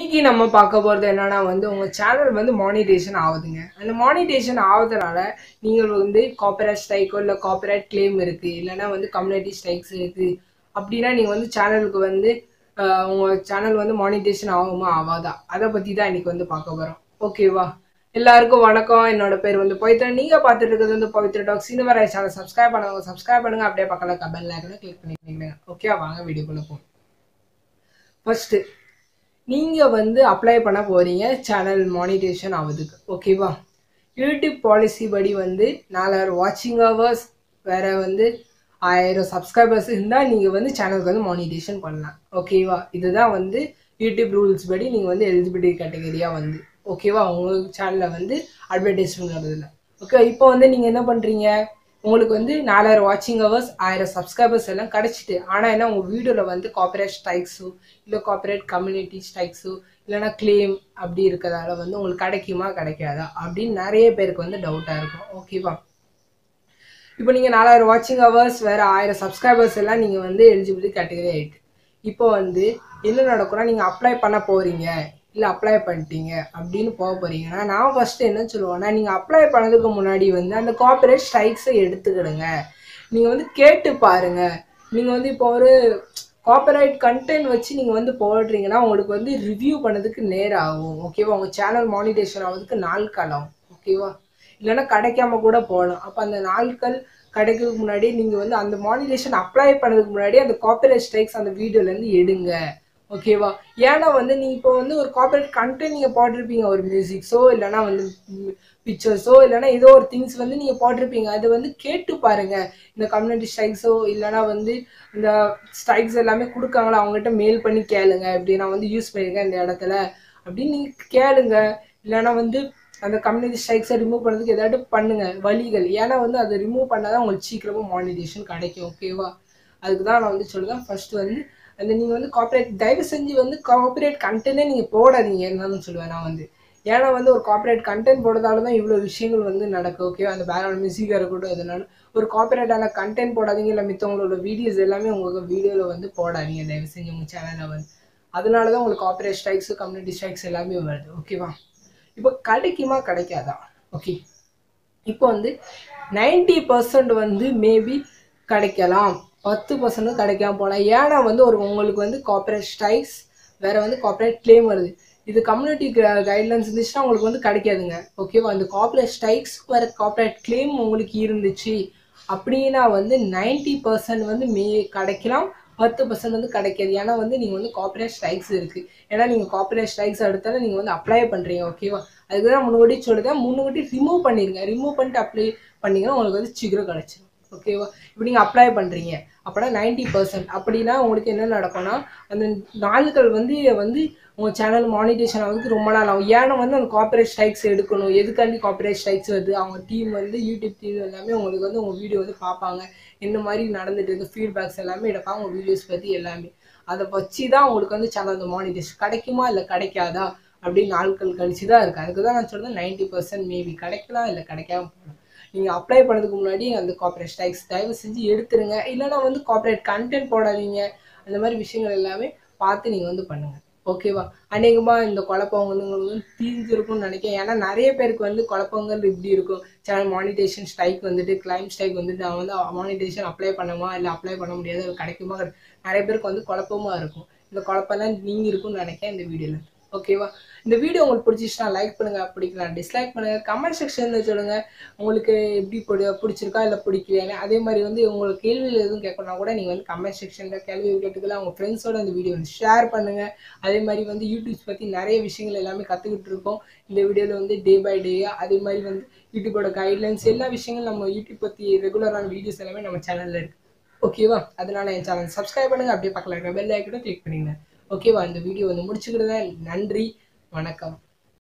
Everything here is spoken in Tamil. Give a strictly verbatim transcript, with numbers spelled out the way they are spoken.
इनकी नम्बर पाक वो चैनल वो मोनिटेशन आगे अंत मोनिटेशन आगदा नहीं copyright strike copyright claim community strikes अब वो चैनल को वो चैनल वो मोनिटेशन आगुमा आवादा पता தான் இன்னைக்கு வந்து பார்க்க போறோம் ஓகேவா எல்லாருக்கும் வணக்கம் என்னோட பேர் வந்து பவித்ரா நீங்க பாத்துட்டு இருக்கிறது வந்து பவித்ரா டாக்ஸ் இந்த மாதிரி சேனலை சப்ஸ்கிரைப் பண்ணுங்க சப்ஸ்கிரைப் பண்ணுங்க அப்படியே பக்கத்துல பெல் ஐகானை கிளிக் பண்ணிடுங்க ஓகே வாங்க வீடியோக்குள்ள போவோம் ஃபர்ஸ்ட் நீங்க வந்து அப்ளை பண்ண போறீங்க சேனல் மானிடைசேஷன் ஆவதுக்கு ஓகேவா YouTube பாலிசி படி வந்து நாலாயிரம் வாட்சிங் ஹவர்ஸ் வேற வந்து आयर सब्सक्राइबर्स नहीं चैनल को मोनिटाइजेशन पड़ना ओकेवा इतना वो यूट्यूब रूल्स बड़ी एलिजिबिलिटी कैटेगरी वो ओकेवा उ चैनल वो एडवर्टाइजमेंट ओके इतना पड़ी उ नालायर वाचिंग हवर्स आयर सब्सक्राइबर्स कड़चिटे आना वीडियो वो कॉपीराइट स्ट्राइक्सो इला कॉपीराइट कम्युनिटी स्ट्राइक्सो इलेना क्लेम अभी वो कमा कब नया पे वो डाउट ओकेवा இப்போ நீங்க நாலாயிரம் வாட்சிங் ஹவர்ஸ் வேற ஆயிரம் சப்ஸ்கிரைபர்ஸ் எல்லாம் நீங்க வந்து எலிஜிபிலிட்டி கேட்டகரி ஆயிட்டு இப்போ வந்து என்ன நடக்கும்னா நீங்க அப்ளை பண்ண போறீங்க இல்ல அப்ளை பண்ணிட்டீங்க அப்படினு போக போறீங்கனா நான் ஃபர்ஸ்ட் என்ன சொல்லுவேன்னா நீங்க அப்ளை பண்ணதுக்கு முன்னாடி வந்து அந்த கார்ப்பரேட் ஸ்ட்ரைக்ஸ் எடுத்துக்கிடுங்க நீங்க வந்து கேட்டு பாருங்க நீங்க வந்து இப்போ ஒரு கார்ப்பரேட் கண்டென்ட் வச்சு நீங்க வந்து போடுறீங்கனா உங்களுக்கு வந்து ரிவ்யூ பண்ணதுக்கு நேர ஆகும் ஓகேவா உங்க சேனல் மானிடைசேஷன் ஆவதுக்கு நாள் காலம் ஓகேவா இல்லனா கிடைக்காம கூட போலாம் அப்ப அந்த நாள்கள் கிடைக்கிறதுக்கு முன்னாடி நீங்க வந்து அந்த மானிடேஷன் அப்ளை பண்றதுக்கு முன்னாடி அந்த காப்பிரைட் ஸ்ட்ரைக்ஸ் அந்த வீடியோல இருந்து எடுங்க ஓகேவா ஏனா வந்து நீ இப்போ வந்து ஒரு காப்பிரைட் கண்டென்ட் நீங்க போட்றீங்க ஒரு மியூசிக்ஸோ இல்லனா வந்து பிக்சர்ஸோ இல்லனா ஏதோ ஒரு திங்ஸ் வந்து நீங்க போட்றீங்க அது வந்து கேட்டு பாருங்க இந்த கம்யூனிட்டி ஸ்ட்ரைக்ஸோ இல்லனா வந்து இந்த ஸ்ட்ரைக்ஸ் எல்லாமே கொடுக்கங்களா அவங்க கிட்ட மெயில் பண்ணி கேளுங்க அப்படினா வந்து யூஸ் பண்ணிருங்க இந்த இடத்துல அப்படி நீங்க கேளுங்க இல்லனா வந்து அந்த கம்யூனிட்டி ஸ்ட்ரைக்ஸை ரிமூவ் பண்றதுக்கு ஏதாவது பண்ணுங்க வழிகள் ஏனா வந்து அது ரிமூவ் பண்ணா தான் உங்களுக்கு சீக்கிரமா மானிடைசேஷன் கிடைக்கும் ஓகேவா அதுக்கு தான் நான் வந்து சொல்றேன் ஃபர்ஸ்ட் வந்து அந்த நீங்க வந்து கார்ப்பரேட் தயவு செஞ்சு வந்து கார்ப்பரேட் கண்டென்ட்டே நீங்க போடாதீங்க என்னன்னு சொல்லுவேன் நான் வந்து ஏனா வந்து ஒரு கார்ப்பரேட் கண்டென்ட் போடுறதால தான் இவ்ளோ விஷயங்கள் வந்து நடக்கு ஓகேவா அந்த பேக்ரவுண்ட் மியூசிக் இருக்கட்டும் அதனால ஒரு கார்ப்பரேட்டான கண்டென்ட் போடாதீங்க இல்ல மித்தவங்களோட வீடியோஸ் எல்லாமே உங்க வீடியோல வந்து போடாதீங்க தயவு செஞ்சு உங்க சேனல்ல வந்து அதனால தான் உங்களுக்கு கார்ப்பரேட் ஸ்ட்ரைக்ஸ் கம்யூனிட்டி ஸ்ட்ரைக்ஸ் எல்லாமே வருது ஓகேவா இப்போ கடைக்குமா கடைக்காதா ஓகே இப்போ வந்து தொண்ணூறு சதவீதம் வந்து மேபி கடைக்கலாம் பத்து சதவீதம் கடைக்காம போலாம் ஏனா வந்து ஒரு உங்களுக்கு வந்து கார்ப்பரேட் ஸ்ட்ரைக்ஸ் வேற வந்து கார்ப்பரேட் க்ளைம் வருது இது கம்யூனிட்டி கைட்லைன்ஸ் இருந்துச்சுனா உங்களுக்கு வந்து கடைக்காதுங்க ஓகேவா அந்த கார்ப்பரேட் ஸ்ட்ரைக்ஸ் வேற கார்ப்பரேட் க்ளைம் உங்களுக்கு இருந்துச்சு அப்படினா வந்து தொண்ணூறு சதவீதம் வந்து மே கடைக்கலாம் பத்து பர்சன்ட் வந்து கிடைக்காது ஏன்னா வந்து நீங்கள் வந்து கார்ப்பரேட் ஸ்ட்ரைக்ஸ் இருக்குது ஏன்னா நீங்கள் கார்ப்பரேட் ஸ்ட்ரைக்ஸ் எடுத்தாலும் நீங்கள் வந்து அப்ளை பண்ணுறீங்க ஓகேவா அதுக்கு தான் முன்னாடி சொல்லுறேன் முன்னாடி ரிமூவ் பண்ணிடுங்க ரிமூவ் பண்ணிட்டு அப்ளை பண்ணிங்கன்னா உங்களுக்கு வந்து சீக்கிரம் கிடச்சிடும் ஓகேவா இப்போ நீங்கள் அப்ளை பண்ணுறீங்க அப்படின்னா நைன்டி பர்சன்ட் அப்படின்னா உங்களுக்கு என்ன நடக்கும்னா அந்த நாள்கள் வந்து வந்து உங்கள் சேனல் மானிட்டேஷன் ஆகிறதுக்கு ரொம்ப நாள் ஆகும் ஏன்னா வந்து அந்த கார்ப்பரேட் ஸ்ட்ரைக்ஸ் எடுக்கணும் எதுக்காண்டி கார்ப்பரேட் ஸ்ட்ரைக்ஸ் வருது அவங்க டீம் வந்து யூடியூப் டீம் எல்லாமே உங்களுக்கு வந்து உங்கள் வீடியோ வந்து பார்ப்பாங்க இந்த மாதிரி நடந்துட்டு இருக்க ஃபீட்பேக்ஸ் எல்லாமே எடுப்பாங்க உங்கள் வீடியோஸ் பற்றி எல்லாமே அதை வச்சு தான் உங்களுக்கு வந்து சேனல் அந்த மானிட்டேஷன் கிடைக்குமா இல்லை கிடைக்காதா அப்படின்னு நாட்கள் கழிச்சு தான் இருக்குது அதுக்கு தான் நான் சொல்கிறேன் நைன்டி பர்சன்ட் மேபி கிடைக்கலாம் இல்லை கிடைக்காம போகலாம் நீங்கள் அப்ளை பண்ணதுக்கு முன்னாடி அந்த கார்ப்பரேட் ஸ்ட்ரைக்ஸ் தயவு செஞ்சு எடுத்துருங்க இல்லைனா வந்து கார்ப்பரேட் கண்டென்ட் போடாதீங்க அந்த மாதிரி விஷயங்கள் எல்லாமே பார்த்து நீங்கள் வந்து பண்ணுங்கள் ஓகேவா அநேகமாக இந்த குழப்பவங்களுக்கு தீர்ந்துருக்கும்னு நினைக்கிறேன் ஏன்னா நிறைய பேருக்கு வந்து குழப்பங்கள் இப்படி இருக்கும் சேனல் மானிட்டேஷன் ஸ்ட்ரைக் வந்துட்டு கிளைம் ஸ்ட்ரைக் வந்துட்டு நான் வந்து மானிட்டேஷன் அப்ளை பண்ணுமா இல்லை அப்ளை பண்ண முடியாது அது கிடைக்குமா நிறைய பேருக்கு வந்து குழப்பமாக இருக்கும் இந்த குழப்பம்லாம் நீங்கள் இருக்கும்னு நினைக்கிறேன் இந்த வீடியோவில் ஓகேவா இந்த வீடியோ உங்களுக்கு பிடிச்சிச்சுன்னா லைக் பண்ணுங்கள் பிடிக்கலாம் டிஸ்லைக் பண்ணுங்கள் கமெண்ட் செக்ஷனில் சொல்லுங்கள் உங்களுக்கு எப்படி பிடி பிடிச்சிருக்கா இல்லை பிடிக்கலையானே அதே மாதிரி வந்து உங்களுக்கு கேள்வியில் எதுவும் கேட்கணும்னா கூட நீங்கள் வந்து கமெண்ட் செக்ஷனில் கேள்வி கேட்டுக்கலாம் உங்கள் ஃப்ரெண்ட்ஸோட அந்த வீடியோ வந்து ஷேர் பண்ணுங்கள் அதே மாதிரி வந்து யூடியூப்ஸ் பற்றி நிறைய விஷயங்கள் எல்லாமே கற்றுக்கிட்டு இருக்கோம் இந்த வீடியோவில் வந்து டே பை டேயாக அதே மாதிரி வந்து யூடியூபோட கைட்லைன்ஸ் எல்லா விஷயங்களும் நம்ம யூடியூப் பற்றி ரெகுலரான வீடியோஸ் எல்லாமே நம்ம சேனலில் இருக்குது ஓகேவா அதனால் என் சேனல் சப்ஸ்கிரைப் பண்ணுங்கள் அப்படியே பக்கத்தில் இருக்க பெல் ஐகானை கிளிக் பண்ணிடுங்க ஓகேவா இந்த வீடியோ வந்து முடிச்சுக்கிறதா நன்றி வணக்கம்.